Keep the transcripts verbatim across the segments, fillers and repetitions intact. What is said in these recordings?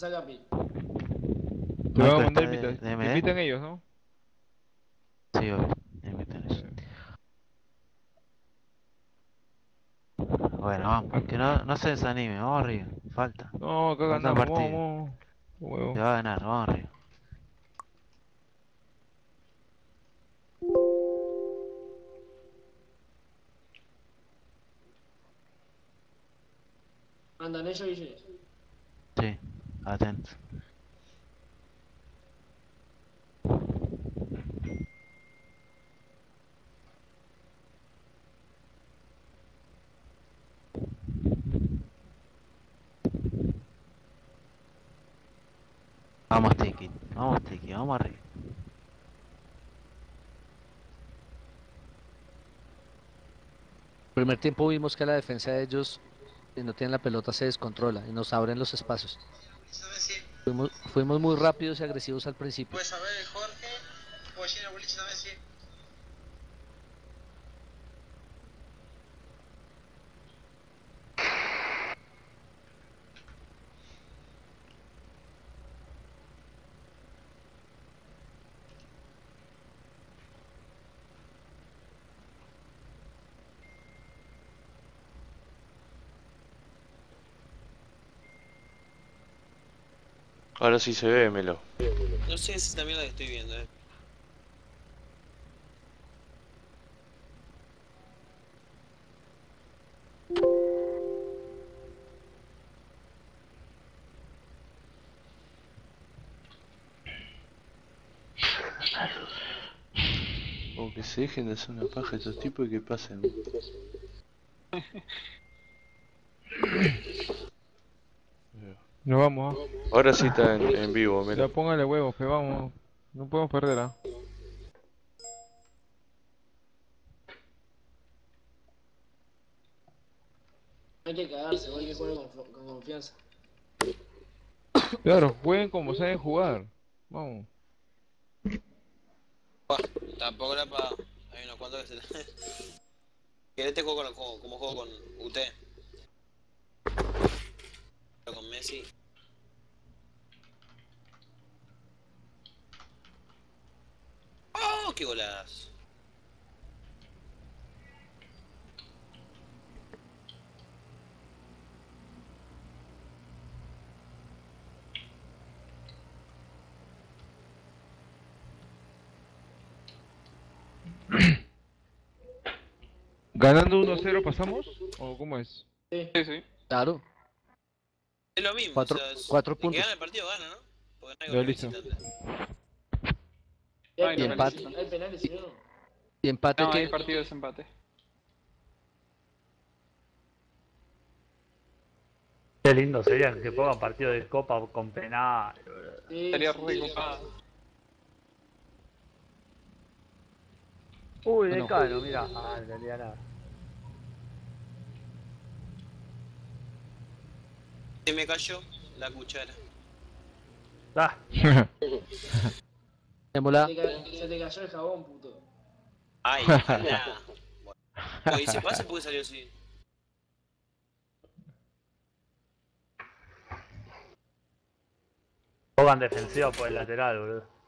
Vas allá a mí. Te voy a mandar invitación. Invitan ellos, ¿no? Sí, obvio. Invitan ellos. Bueno, vamos. Que no, no se desanime. Vamos arriba. Falta. No, que ganamos. Vamos. Huevo. Te va a ganar. Vamos arriba. ¿Andan ellos y ellos? Sí, atento. Vamos, Tiki, vamos, Tiki, vamos arriba. Primer tiempo vimos que la defensa de ellos, si no tienen la pelota, se descontrola y nos abren los espacios. Fuimos, fuimos muy rápidos y agresivos al principio. Pues a ver, Jorge, pues llena boliche también, sí. Ahora sí se ve, Melo. No sé si también la que estoy viendo, eh. O que se dejen de hacer una paja estos tipos y que pasen. Nos vamos, ¿eh? Ahora sí está en, en vivo, mira. Ya póngale huevos, que vamos. No podemos perder, ¿ah? ¿eh? Hay que cagarse, hay que jugar con, con confianza. Claro, jueguen como saben jugar. Vamos. Tampoco era para... Hay unos cuantos que se... Querete juego con, como, como juego con U T. Con Messi. ¡Oh, qué golazo! ¿Ganando uno a cero pasamos? ¿O cómo es? Sí, sí, sí. Claro. Es lo mismo, cuatro, o sea, cuatro puntos. Que gana el partido gana, ¿no? Porque no hay gol visitante. Y no, empate. Hay penales, si no. Y empate no, que... el partido es empate. Qué lindo sería que se ponga partido de copa con penal. Sí, sería sí, rico. Ah. Uy, bueno, Decano, mira. Ah, en realidad nada. Se me cayó la cuchara. Ah. Se, te se te cayó el jabón, puto. Ay, nada. Oye, se pasa porque salió así. Juegan defensiva por el lateral, boludo.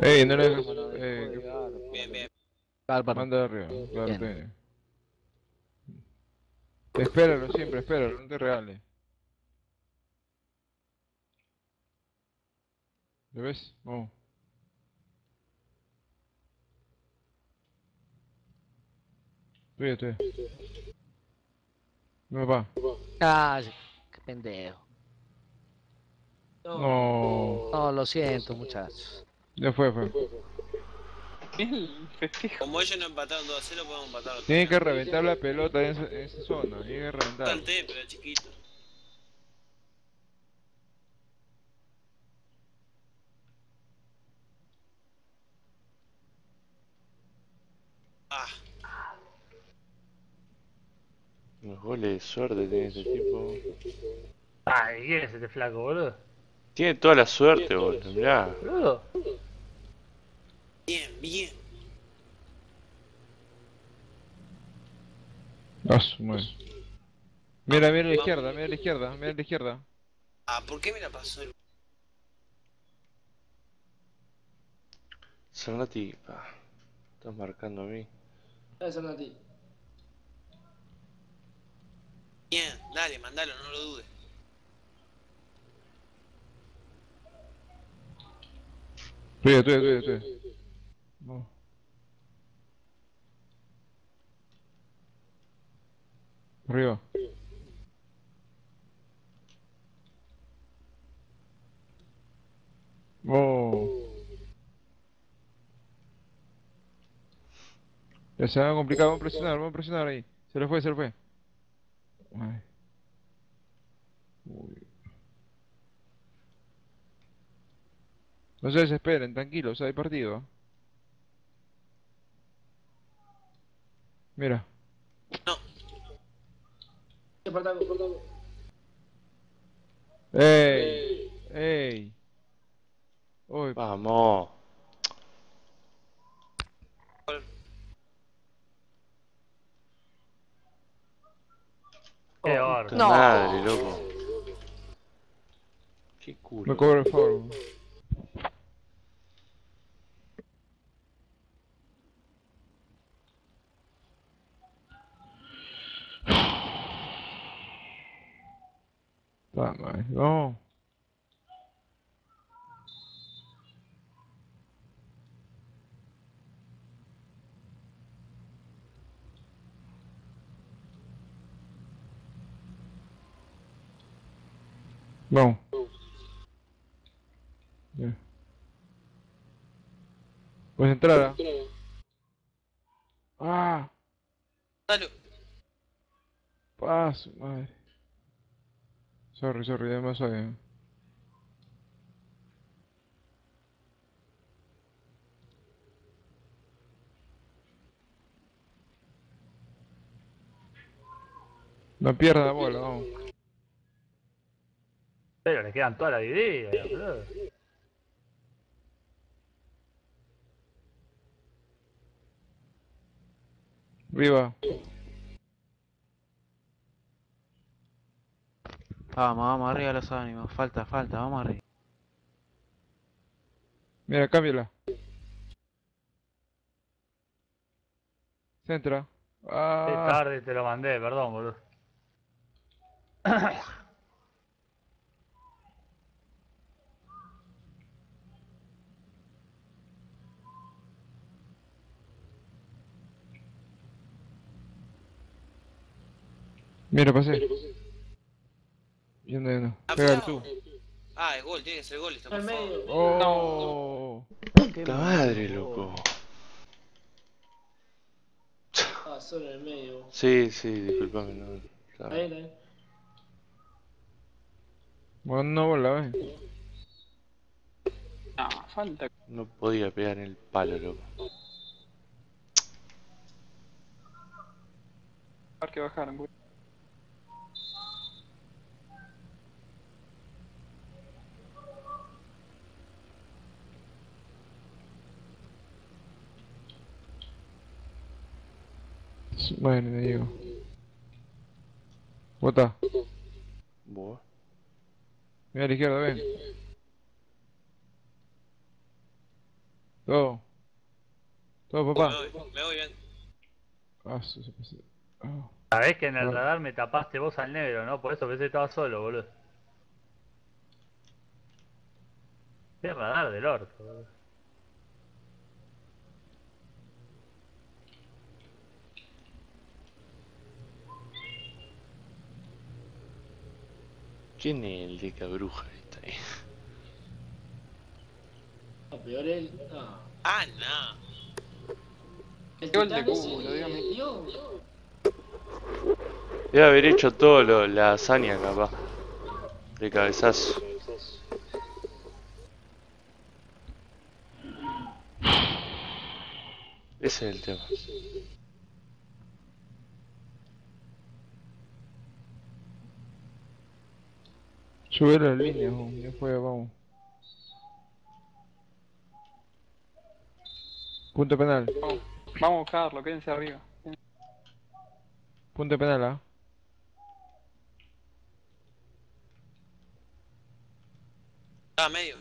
Ey, no le no, eh, que... Bien, bien. Manda arriba, claro, bien. Espéralo siempre, espéralo, no te regales. ¿Lo ves? Vamos. Estoy, estoy. No va. Ah, qué pendejo. No. No, lo siento, muchachos. Ya fue, fue. Como ellos no empataron dos a cero, podemos empatar. Tienen que reventar la pelota en esa, en esa zona. Tienen que reventar. Bastante, pero chiquito. Ah. Los goles de suerte tiene este tipo. Ay, ¿quién es este flaco, boludo? Tiene toda la suerte, boludo, mirá. Boludo. Bien, bien. Ah, bueno. Mira, mira a la izquierda, mira a la izquierda, mira a la izquierda. Ah, ¿por qué me la pasó el...? Son la tipa. Estás marcando a mí. Dale, son la tipa. Bien, dale, mandalo, no lo dudes. Tuya, tuya, tuya, tuya. Vamos. Arriba. Oh. Ya se va a complicar, vamos a presionar, vamos a presionar ahí. Se lo fue, se lo fue. Ay. Uy. No se desesperen, tranquilos, hay partido. Mira. No. Ey, ey. Uy. Vamos. Qué horror. No. Madre, loco. Qué culo. Me cobro el favor. Vamos, vamos. Vamos. Yeah. Puedes entrar. Ah. Dale. Paso, madre. Sorry, sorry, ya más allá. No pierda la bola, vamos. Pero le quedan todas las ideas, boludo. Viva. Vamos, vamos arriba los ánimos, falta, falta, vamos arriba. Mira, cámbiala. Centra. Ah. Qué tarde te lo mandé, perdón, boludo. Mira, pasé. Yo no, yo no. Pégale tú. Ah, es gol, tiene que ser gol esto, por favor. Oh, puta madre, loco. Ah, solo en el medio. Sí, sí, disculpame, no. Ahí, ahí. Bueno, no bola, eh. No, falta. No podía pegar en el palo, loco. A ver que bajaron, güey. Bueno, te digo. Bota. Boa. Mira a la izquierda, ven. Todo. Todo, papá. Me voy, me voy bien. Ah, se pasó. Oh. Sabés que en el bueno. Radar me tapaste vos al negro, ¿no? Por eso pensé que estaba solo, boludo. Qué radar del orto, boludo. ¿Quién es el de cabruja que está ahí? No, peor él. No. ¡Ah, no! El gol de culo, dígame. Debe haber hecho todo lo, la hazaña, capaz. De cabezazo. Ese es el tema. Sube la línea, ya fue, vamos. Punto penal. Vamos, vamos Carlos, quédense arriba. Punto penal, ¿ah? ¿eh? Ah, medio.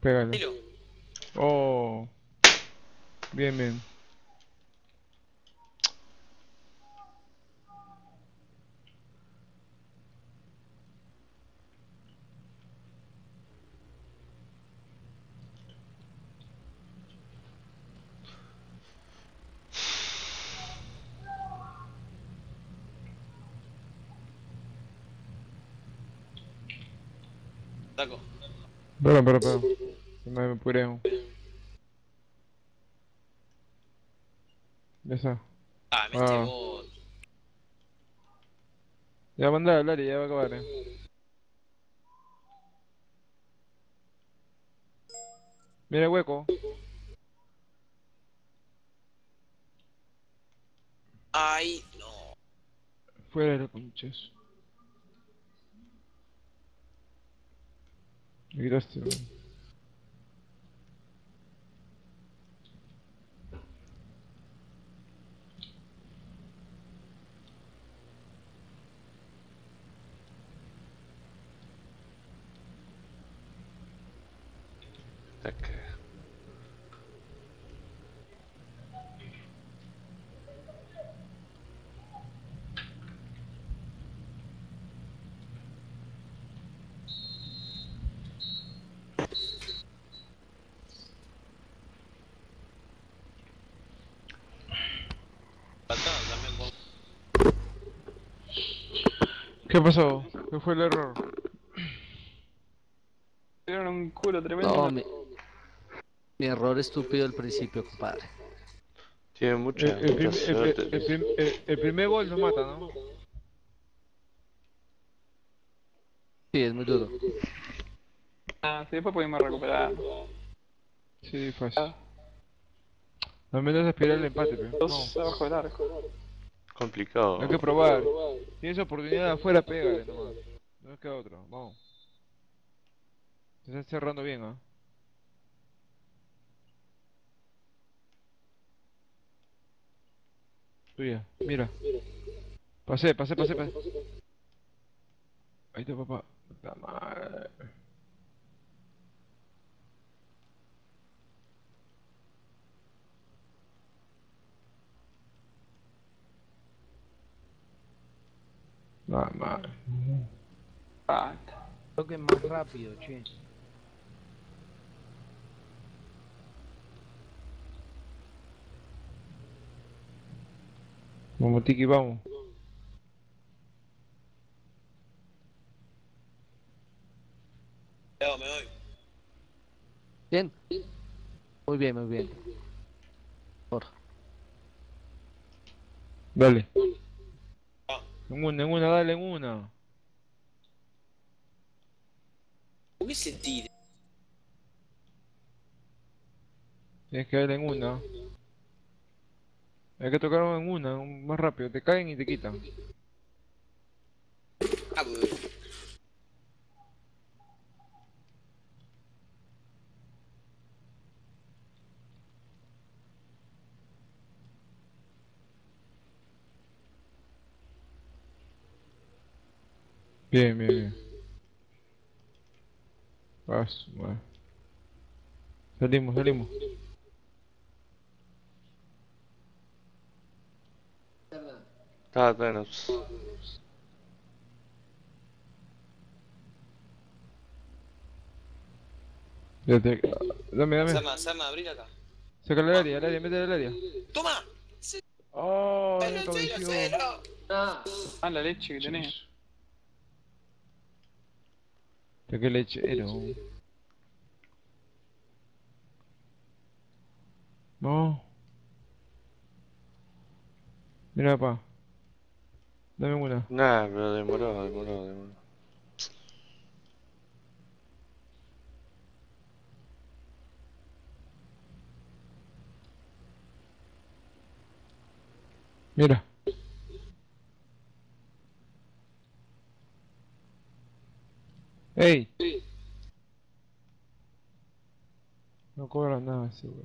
Pégale. Tiro. Oh. Bien, bien. Taco. Perdón, perdón, perdón. Me apuré. Ya está. Ah, me ah. Llevó. Ya mandá, Lari, ya va a acabar, eh. Mira el hueco. Ay, no. Fuera de los conches. Me quitaste, bro. ¿Qué pasó? ¿Qué fue el error? Dieron un culo tremendo. No, mi, mi error estúpido al principio, compadre. Tiene mucha el, el, prim, el, el, el, prim, el, el primer gol nos mata, ¿no? Sí, es muy duro. Ah, sí, después pudimos recuperar. Sí, fácil. Ah. Al menos aspirar el empate, pero. Dos no. Abajo del arco. Complicado. Hay que probar. Tienes oportunidad afuera, pégale nomás. No es que otro, vamos. Te estás cerrando bien, ¿ah? ¿eh? Tuya, mira. Pasé, pasé, pasé, pasé. Ahí está, papá. Está mal. Nada más. Ah, toquen más rápido, che. Vamos, Tiki, vamos. Yo, me voy. Bien. Muy bien, muy bien. Por. Dale. En una, en una, dale en una. ¿Por qué se tira? Tienes que darle en una. Hay que tocar en una, más rápido. Te caen y te quitan. Bien, bien, bien. Vas, bueno. Salimos, salimos. Está bueno. Ya te... Dame, dame. Sama, Sama, abrí acá. Sácale el área, el área, métele el área. ¡Toma! ¡Oh! ¡Cero, cero, cero! Ah, la leche que tenés. Pero qué lechero. No. Mira, papá. Dame una. Nah, pero demoró, demoró, demoró. Mira. Ehi! Non come l'annava sicuro.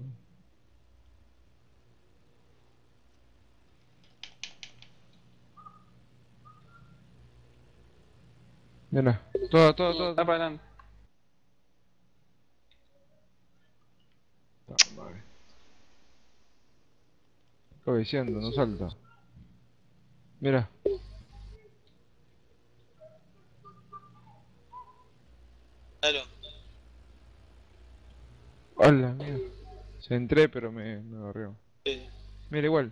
Mira, todo, todo, todo, está para adelante. Está mal. Cabeceando, no salta. Mira. Claro. Hola, mira. Se entré, pero me, me agarró. Sí. Mira, igual.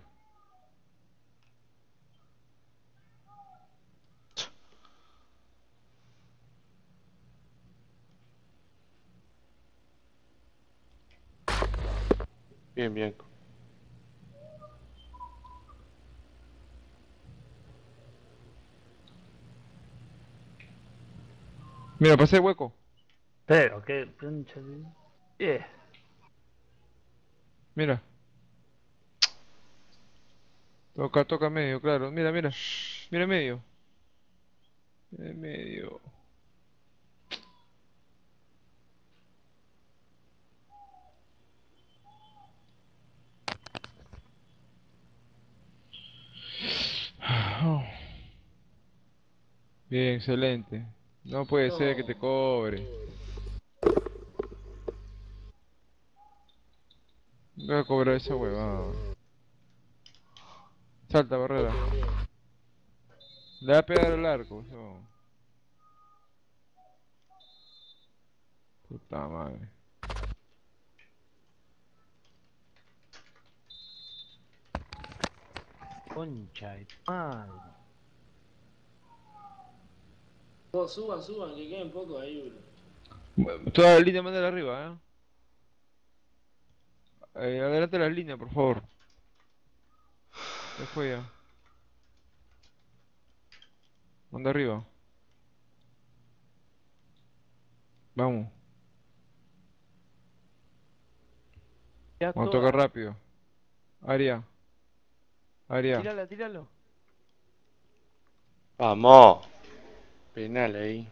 Bien, bien. Mira, pasé el hueco. Pero qué pinche. Yeah. Mira. Toca, toca medio, claro. Mira, mira. Mira medio. Mira medio. Bien, excelente. No puede no. ser que te cobre. Voy a cobrar esa huevada. Salta, barrera. Le va a pegar el arco. No. Puta madre. Concha de madre. Oh, suban, suban, que queden poco ahí, bro. Toda la línea manda arriba, eh. eh adelante la línea, por favor. Se fue ya. Manda arriba. Vamos. Ya vamos a tocar rápido. Área. Área. Tírala, tíralo. Vamos. Penal ahí.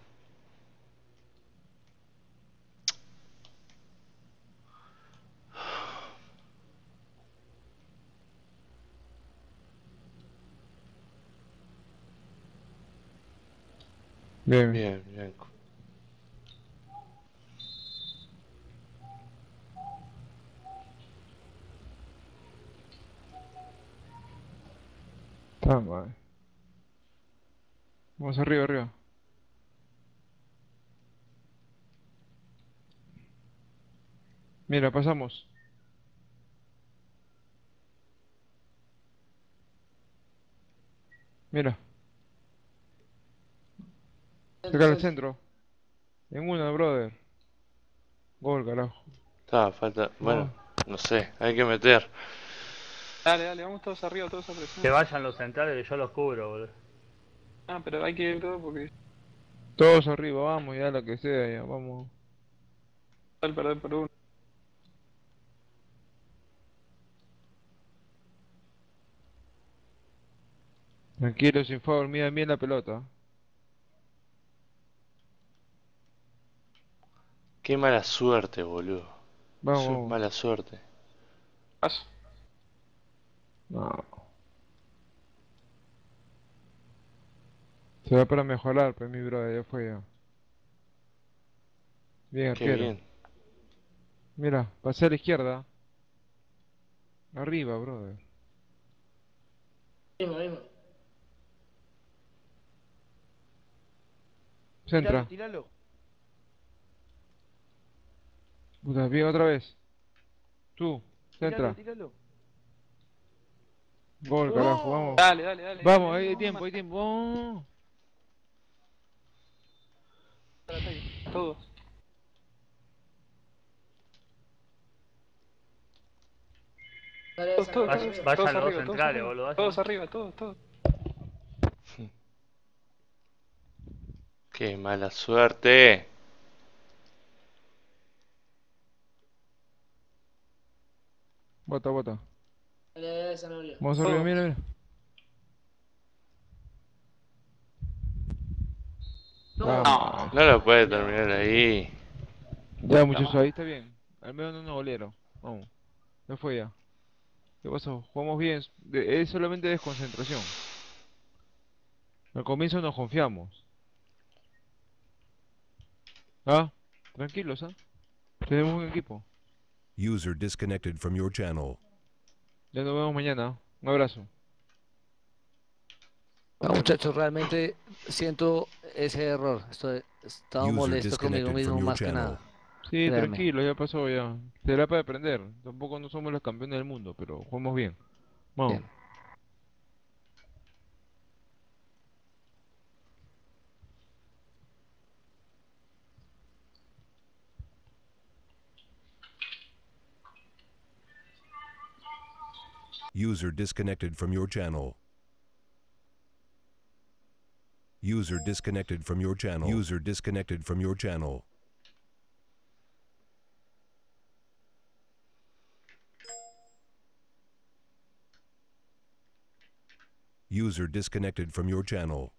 Bien, bien, bien. Está mal. Vamos arriba, arriba. Mira, pasamos. Mira. Acá al centro. En una, brother. Gol, carajo. Está, falta. Bueno, no, no sé, hay que meter. Dale, dale, vamos todos arriba, todos a presión. Que vayan los centrales, que yo los cubro, boludo. Ah, pero hay que ir todos porque... Todos arriba, vamos, ya lo que sea, ya, vamos. Dale, perdón, perdón. Tranquilo, sin favor, miren bien la pelota. Qué mala suerte, boludo. Vamos. Eso es mala suerte. ¿Vas? No. Se va para mejorar, pues, mi brother, ya fue ya. Bien, arquero. Qué bien. Mira, pasé a la izquierda. Arriba, brother. Ahí va, ahí va. Centra. Tíralo, tíralo. Puta, bien otra vez. Tú, centra. Tíralo, tíralo. Gol, carajo, vamos. Dale, dale, dale. Vamos, dale, hay vamos tiempo, hay tiempo. Vamos. Todos. Todos, todos, vayan, vayan todos los arriba, centrales, todos, boludo. Todos arriba, todos, todos. ¡Qué mala suerte! Bota, bota. Dale, dale, zanahoria. Vamos arriba, mira, mira. No, no, no lo puedes terminar ahí. Ya muchachos, ahí está bien. Al menos no nos golearon. Vamos. No fue ya. ¿Qué pasó? Jugamos bien. Es solamente desconcentración. Al comienzo nos confiamos. Ah, tranquilos, ¿ah? ¿eh? Tenemos un equipo. User disconnected from your channel. Ya nos vemos mañana. Un abrazo. No, muchachos, realmente siento ese error. Estoy estaba molesto conmigo mismo más que nada. Sí, créanme. Tranquilo, ya pasó ya. Será para aprender. Tampoco no somos los campeones del mundo, pero jugamos bien. Vamos. Bien. User disconnected from your channel. User disconnected from your channel. User disconnected from your channel. User disconnected from your channel.